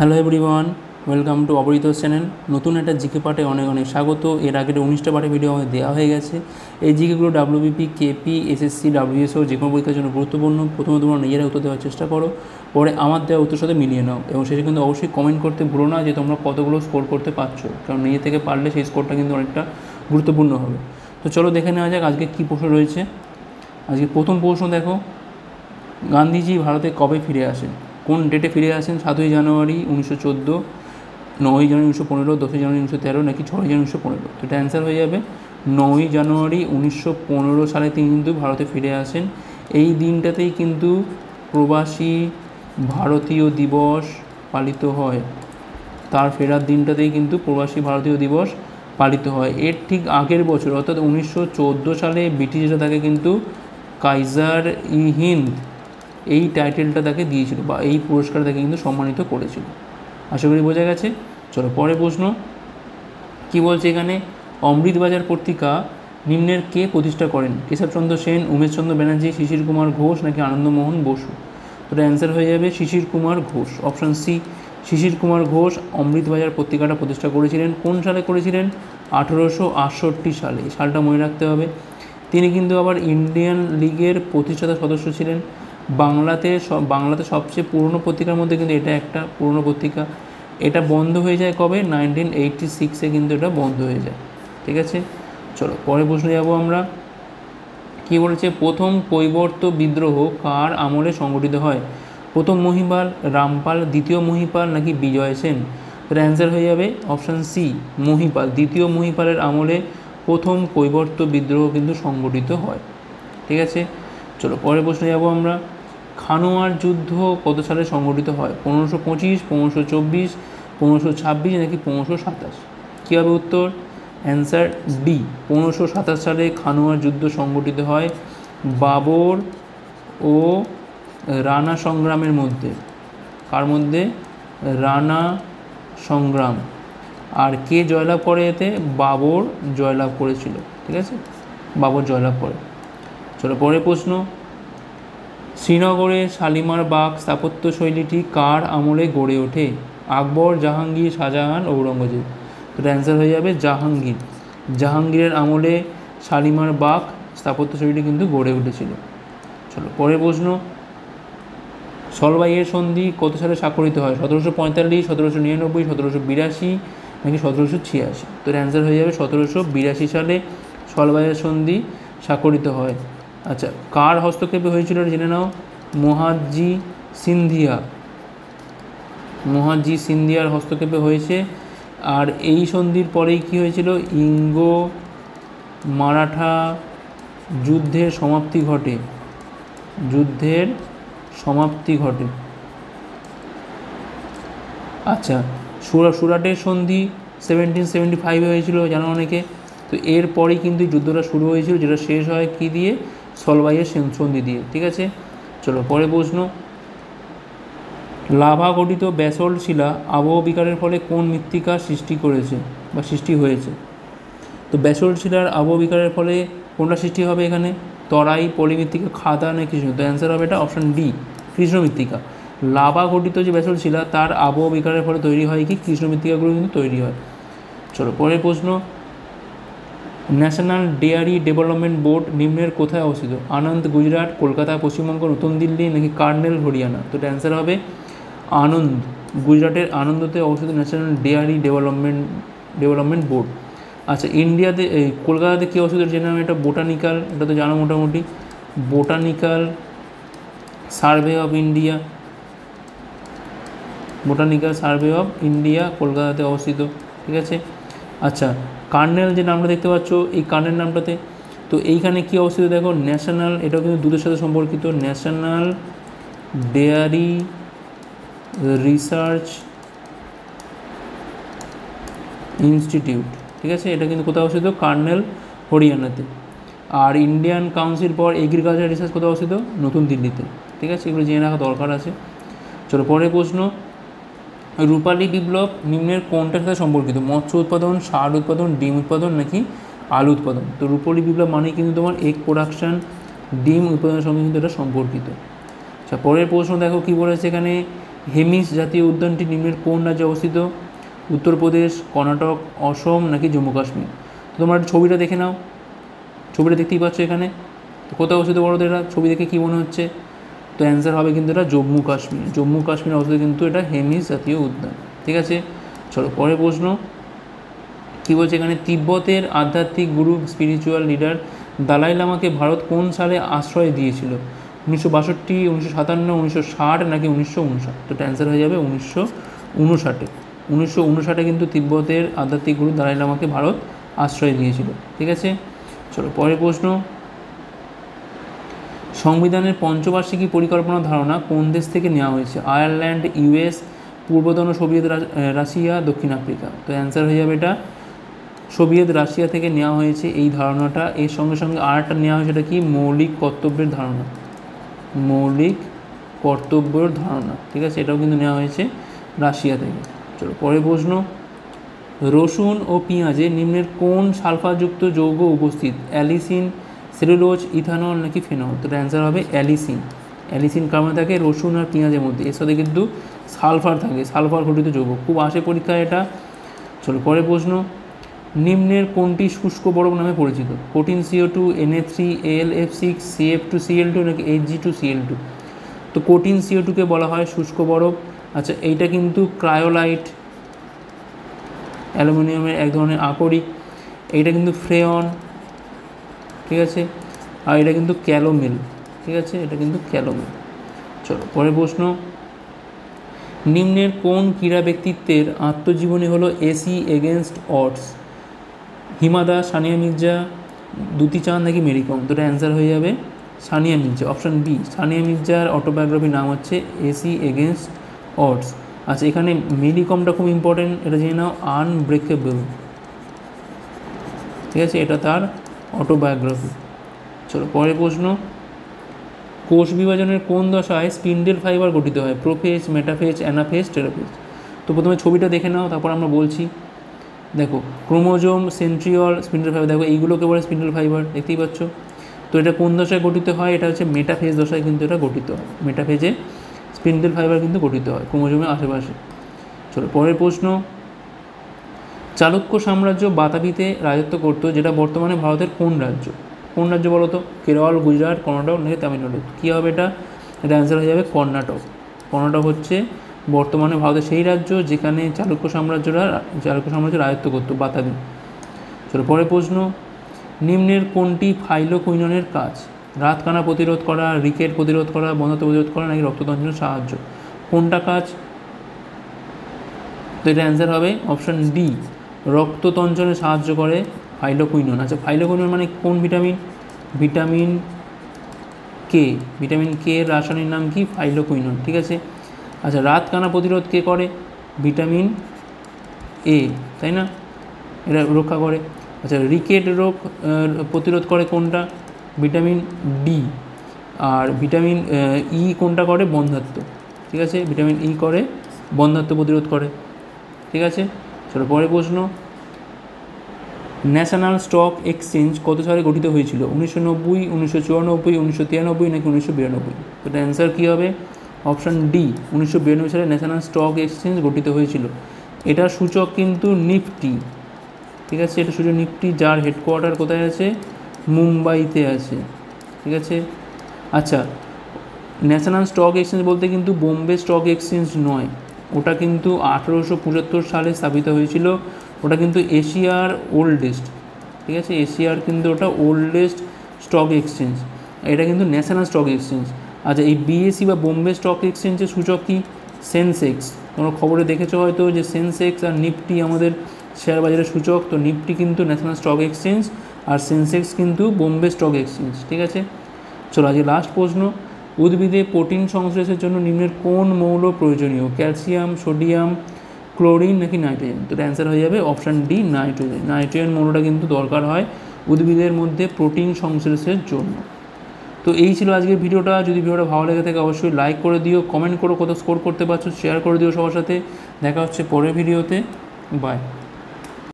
Hello everyone welcome to অবরিত channel. নতুন একটা জিকে পার্টে অনেক অনেক স্বাগত। এর আগের 19টা পার্টে ভিডিও আমাদের দেওয়া হয়ে গেছে। এই জিকেগুলো ডাব্লিউবিপি কেপি এসএসসি ডাব্লিউএসও যে কোনো পরীক্ষার জন্য গুরুত্বপূর্ণ। প্রথমে তোমরা নিজেরা উত্তর দেওয়ার চেষ্টা করো, পরে আমার দেওয়া উত্তর সাথে মিলিয়ে নাও এবং সেটা কিন্তু অবশ্যই কমেন্ট করতে ভুলো না যে তোমরা কতগুলো স্কোর করতে পারছো, কারণ নিজে থেকে পারলে সেই স্কোরটা কিন্তু অনেকটা গুরুত্বপূর্ণ হবে। তো চলো দেখে নেওয়া যাক আজকে কী প্রশ্ন রয়েছে। আজকে প্রথম প্রশ্ন দেখো, গান্ধীজি ভারতে কবে ফিরে আসেন? কোন ডেটে ফিরে আসেন? 7ই জানুয়ারি 1914, 9ই জানুয়ারি 1915, 10ই জানুয়ারি 1913 নাকি 6ই জানুয়ারি 1915? তো এটা অ্যান্সার হয়ে যাবে 9ই জানুয়ারি 1915 সালে তিনি কিন্তু ভারতে ফিরে আসেন। এই দিনটাতেই কিন্তু প্রবাসী ভারতীয় দিবস পালিত হয়। তার ফেরার দিনটাতেই কিন্তু প্রবাসী ভারতীয় দিবস পালিত হয়। এর ঠিক আগের বছর অর্থাৎ 1914 সালে ব্রিটিশরা তাকে কিন্তু কাইজার ই হিন্দ এই টাইটেলটা তাকে দিয়েছিল বা এই পুরস্কার তাকে কিন্তু সম্মানিত করেছিল। আশা করি বোঝা গেছে। চলো পরের প্রশ্ন কি বলছে এখানে। অমৃত বাজার পত্রিকা নিম্নের কে প্রতিষ্ঠা করেন? কেশব চন্দ্র সেন, উমেশ চন্দ্র বানার্জি, শিশির কুমার ঘোষ নাকি আনন্দ মোহন বসু? তো অ্যান্সার হয়ে যাবে শিশির কুমার ঘোষ। অপশান সি, শিশির কুমার ঘোষ অমৃত বাজার পত্রিকাটা প্রতিষ্ঠা করেছিলেন। কোন সালে করেছিলেন? 1868 সালে। এই সালটা মনে রাখতে হবে। তিনি কিন্তু আবার ইন্ডিয়ান লীগের প্রতিষ্ঠাতা সদস্য ছিলেন। বাংলাতে সবচেয়ে পুরনো পত্রিকার মধ্যে কিন্তু এটা একটা পুরনো পত্রিকা। এটা বন্ধ হয়ে যায় কবে? 1986-এ কিন্তু এটা বন্ধ হয়ে যায়। ঠিক আছে, চলো পরের প্রশ্নে যাব আমরা। কী বলেছে? প্রথম কৈবর্ত বিদ্রোহ কার আমলে সংগঠিত হয়? প্রথম মহিপাল, রামপাল, দ্বিতীয় মহিপাল নাকি বিজয় সেন? এর অ্যান্সার হয়ে যাবে অপশান সি, মহিপাল। দ্বিতীয় মহিপালের আমলে প্রথম কৈবর্ত বিদ্রোহ কিন্তু সংগঠিত হয়। ঠিক আছে, চলো পরের প্রশ্নে যাব আমরা। খানোয়ার যুদ্ধ কত সালে সংগঠিত হয়? 1525, 1524, 1526 নাকি 1527? কী হবে উত্তর? অ্যান্সার ডি, 1527 সালে খানোয়ার যুদ্ধ সংগঠিত হয় বাবর ও রানা সংগ্রামের মধ্যে। কার মধ্যে? রানা সংগ্রাম। আর কে জয়লাভ করে এতে? বাবর জয়লাভ করেছিল। ঠিক আছে, বাবর জয়লাভ করে। চলো পরের প্রশ্ন, শ্রীনগরে শালিমার বাগ স্থাপত্য শৈলীটি কার আমলে গড়ে ওঠে? আকবর, জাহাঙ্গীর, শাহজাহান, ঔরঙ্গজেব? তো অ্যান্সার হয়ে যাবে জাহাঙ্গীর। জাহাঙ্গীরের আমলে শালিমার বাগ স্থাপত্য শৈলীটি কিন্তু গড়ে উঠেছিল। চলো পরের প্রশ্ন, সলবাইয়ের সন্ধি কত সালে স্বাক্ষরিত হয়? 1745, 1799, 1782 নাকি 1786? তো অ্যান্সার হয়ে যাবে 1782 সালে সলবাইয়ের সন্ধি স্বাক্ষরিত হয়। আচ্ছা, কার হস্তক্ষেপে হয়েছিল জেনে নাও। মাহাজি সিন্ধিয়া, মাহাজি সিন্ধিয়ার হস্তক্ষেপে হয়েছে। আর এই সন্ধির পরেই কী হয়েছিল? ইঙ্গো মারাঠা যুদ্ধের সমাপ্তি ঘটে। আচ্ছা, সুরাটের সন্ধি 1775 হয়েছিল জানো অনেকে। তো এরপরেই কিন্তু যুদ্ধটা শুরু হয়েছিল, যেটা শেষ হয় কি দিয়ে? সলবাইয়ের সন্ধি দিয়ে। ঠিক আছে, চলো পরের প্রশ্ন, লাভা গঠিত ব্যাসল্ট শিলা আবহাওয়া বিকারের ফলে কোন মৃত্তিকা সৃষ্টি করেছে বা সৃষ্টি হয়েছে? তো ব্যাসল্ট শিলার আবহাওয়া বিকারের ফলে কোনটা সৃষ্টি হবে এখানে? তরাই, পলিমৃত্তিকা, খাদা না কৃষ্ণ? তো অ্যান্সার হবে এটা অপশান ডি, কৃষ্ণ মৃত্তিকা। লাভা গঠিত যে ব্যাসল্ট শিলা তার আবহাওয়া বিকারের ফলে তৈরি হয় কি? কৃষ্ণ মৃত্তিকাগুলো কিন্তু তৈরি হয়। চলো পরের প্রশ্ন, ন্যাশনাল ডেয়ারি ডেভেলপমেন্ট বোর্ড নিম্নের কোথায় অবস্থিত? আনন্দ, গুজরাট, কলকাতা, পশ্চিমবঙ্গ, নতুন দিল্লি নাকি কার্নেল, হরিয়ানা? তো অ্যান্সার হবে আনন্দ, গুজরাটের আনন্দতে অবস্থিত ন্যাশনাল ডেয়ারি ডেভেলপমেন্ট বোর্ড। আচ্ছা, ইন্ডিয়াতে কলকাতাতে কী অবস্থিত যে নাম? এটা বোটানিক্যাল, এটা তো জানো মোটামুটি, botanical survey of India. Botanical survey of India কলকাতাতে অবস্থিত। ঠিক আছে, আচ্ছা কার্নেল যে নামটা দেখতে পাচ্ছ এই কার্নেল নামটাতে তো এইখানে কী অবস্থিত দেখো? ন্যাশনাল, এটাও কিন্তু দুধের সাথে সম্পর্কিত, ন্যাশনাল ডেয়ারি রিসার্চ ইনস্টিটিউট। ঠিক আছে, এটা কিন্তু কোথায় অবস্থিত? কার্নেল, হরিয়ানাতে। আর Indian council for agriculture research কোথায় অবস্থিত? নতুন দিল্লিতে। ঠিক আছে, এগুলো জেনে রাখা দরকার আছে। চলো পরের প্রশ্ন, রূপালী বিপ্লব নিম্নের কোনটার সাথে সম্পর্কিত? মৎস্য উৎপাদন, সার উৎপাদন, ডিম উৎপাদন নাকি আলু উৎপাদন? তো রূপালী বিপ্লব মানে কিন্তু তোমার এগ প্রোডাকশান, ডিম উৎপাদনের সঙ্গে কিন্তু এটা সম্পর্কিত। আচ্ছা পরের প্রশ্ন দেখো কী বলেছে এখানে, हेमिस जातीय उद्यानটি নিম্নের কোন রাজ্যে অবস্থিত? उत्तर प्रदेश, कर्णाटक, असम ना कि जम्मू काश्मीर। तो तुम्हारा छविटा देखे नाओ, छविटा देखते ही पाच्छ एखाने तो कोथाय अवस्थित बड़ोदेर एटा छवि देखे कि मने हच्छे तो अन्सार होबे किन्तु एटा जम्मू काश्मीर। जम्मू काश्मीर अवस्थित किन्तु एटा हेमिस जातीय उद्यान। ठीक है चलो परेर प्रश्न कि बोलछे एखाने तिब्बतेर आध्यात्मिक गुरु स्पिरिचुअल लिडार दालाई लामा के भारत कोन साले आश्रय दिएछिलो? 1962, 1957, 1960 ना कि 1959? तो अन्सार हो जाबे 1959। 1959 क्योंकि तिब्बतर आध्यात्मिक गुरु दलाई लामा के भारत आश्रय दिए। ठीक है चलो पर प्रश्न संविधान पंचवार्षिकी परिकल्पना धारणा कौन देश के नेওয়া হয়েছে? आयरलैंड, यूएस, पूर्वतन सोवियत राशिया, दक्षिण आफ्रिका। तो अन्सार हो जाए ये सोवियत राशिया के नेওয়া হয়েছে এই धारणाटा। एर संगे संगे आरेकटा नेওয়া হয়েছে कि मौलिक कर्तव्य धारणा, मौलिक कर्तव्य धारणा। ठीक है एटाও কিন্তু নেওয়া হয়েছে রাশিয়া থেকে। चलो परेर प्रश्न रसुन और पिंयाजे निम्नेर कोन सालफारयुक्त यौग उपस्थित? एलिसिन, सेलुलोज, इथानल ना कि फेनल? तो आंसर होबे एलिसिन। एलिसिन कारण थाके रसुन और पिंयाजेर मध्य, एर साथे किन्तु सालफार थाके, सालफार घटित यौग खूब आसे परीक्षा एटा। चलो परेर प्रश्न निम्नेर कोनटी शुष्क बरफ नामे परिचित? कठिन CO2, Na3, AlF6, CF2Cl2 ना कि Hg2Cl2? तो कठिन CO2 के बला हय शुष्क बरफ। अच्छा एटा किन्तु क्रायोलाइट অ্যালুমিনিয়ামের एक धरনের আকরিक, एटा किन्तु फ्रेयन। ठीक है और एटा किन्तु क्यालोमेल। ठीक है एटा किन्तु क्यालोमेल। चलो परेर प्रश्न निम्नेर कोन क्रीड़ा व्यक्तित्वेर आत्मजीवनी हलो ace against odds? Hima Das, Sania Mirza, Dutee Chand ना कि मेरी कम? तो आंसर हो जाए सानिया मिर्जा, अपशन बी। सानिया मिर्जार अटोबायोग्राफी नाम हे एसी एगेंस्ट Odds। अच्छा एखाने मेरी कमटा खूब इम्पोर्टेंट, ये जेने नाओ आनब्रेकेबल। ठीक है तार अटोबायोग्राफी। चलो परेर प्रश्न कोष विभाजनेर कोन दशाय स्पिंडल फाइबर गठित है? Prophase, metaphase, anaphase, telophase? तो प्रथमे छविटा देखे नाओ तारपर आमरा बोलছি। देखो क्रोमोजोम, सेंट्रिओल, स्पिंडल फाइबर, देखो एइगुलोके बले स्पिंडल फाइबर, देखतेই পাচ্ছ। तो एटा कोन दशाय गठित है? एटा हচ্ছে मेटाफेज दशाय किन्तु एटा गठित है। मेटाफेजे स्पिंडल फाइबर किन्तु गठित है क्रोमोजोमेर आशेपाशे। चलो परेर प्रश्न चालुक्य साम्राज्य बाताबीते राजत्व करत जेटा बर्तमाने भारतेर कोन राज्य? कोन राज्य बोलो तो? केरल, गुजरात, कर्णाटक ना तमिलनाडु? कि होबे एटा? एटा आंसर हो जाए कर्णाटक। कर्णाटक हच्छे बर्तमाने भारतेर सेई राज्य जेखाने चालुक्य साम्राज्य राजत्व करत बाताबी। चलो परेर प्रश्न निम्नेर कोनटी फाइलोकुइननेर काज? रातकाना प्रतिरोध करा, रिकेट प्रतिरोध करा, बंधत्व प्रतिरोध करा ना कि रक्ततंत्रेर साहाय्य? कोनटा काज? तो एटार आंसर होबे अपशन डि, रक्ततंत्रेर साहाय्य करे फाइलोकुइनन। अच्छा फाइलोकुइनन माने कोन vitamin? Vitamin K. Vitamin K रासायनिक नाम कि? फाइलोकुइनन। ठीक है अच्छा रातकाना प्रतिरोध के करे? विटामिन ए, ताई ना, एटा रक्षा करे। अच्छा रिकेट रोग प्रतिरोध करे कोनटा? Vitamin D. और विटामिन ई कोनटा करे? बंधत्व। ठीक है विटामिन ई करे बंधत्व प्रतिरोध करे। ठीक है चलो परेर प्रश्न नैशनल स्टक एक्सचेंज कत साले गठित हयेछिलो? 1990, 1994, 1993 ना कि 1992? तो आंसर कि होबे अपशन डी, 1992 साले नैशनल स्टक एक्सचेंज गठित हयेछिलो। एटार सूचक किन्तु निफ्टी। ठीक है एटार सूचक निफ्टी जार हेडकोयार्टार कोथाय आछे? मुम्बईते आछे। ठीक है अच्छा नैशनल स्टक एक्सचेंज बोलते किन्तु बम्बे स्टक एक्सचेंज नय, ओटा किन्तु 1875 साले स्थापित हयेछिलो। ओटा किन्तु एशियार ओल्डेस्ट। ठीक है एशियार किन्तु ओटा ओल्डेस्ट स्टक एक्सचेंज, एटा किन्तु नैशनल स्टक एक्सचेंज। अच्छा ये बीएसई बा बम्बे स्टक एक्सचेंजेर सूचक कि? सेंसेक्स। तोमरा खबरे देखेछो हयतो जे सेंसेक्स और निफ्टी आमादेर शेयर बाजारेर सूचक। तो निफ्टी किन्तु नैशनल स्टक एक्सचेंज और सेंसेक्स किन्तु बम्बे स्टक एक्सचेंज। ठीक है चलो आज लास्ट प्रश्न उद्भिदे प्रोटीन संश्लेषेर जन्य निम्नेर कोन मौल प्रयोजनीय? क्यालसियाम, सोडियम, क्लोरिन ना कि नाइट्रोजेन? तो आंसर हो जाए अपशन डी, नाइट्रोजेन। नाइट्रोजेन मौलटा किन्तु दरकार है उद्भिदेर मध्य प्रोटीन संश्लेषेर जन्य। तो यही छिलो आजकेर भिडियोटा। जदि भिडियोटा भालो लेगे थाके अवश्यई लाइक करे दिओ, कमेंट करो कत स्कोर करते पारछो, शेयर करे दिओ सबार साथे। देखा होच्छे परेर भिडियोते, बाय।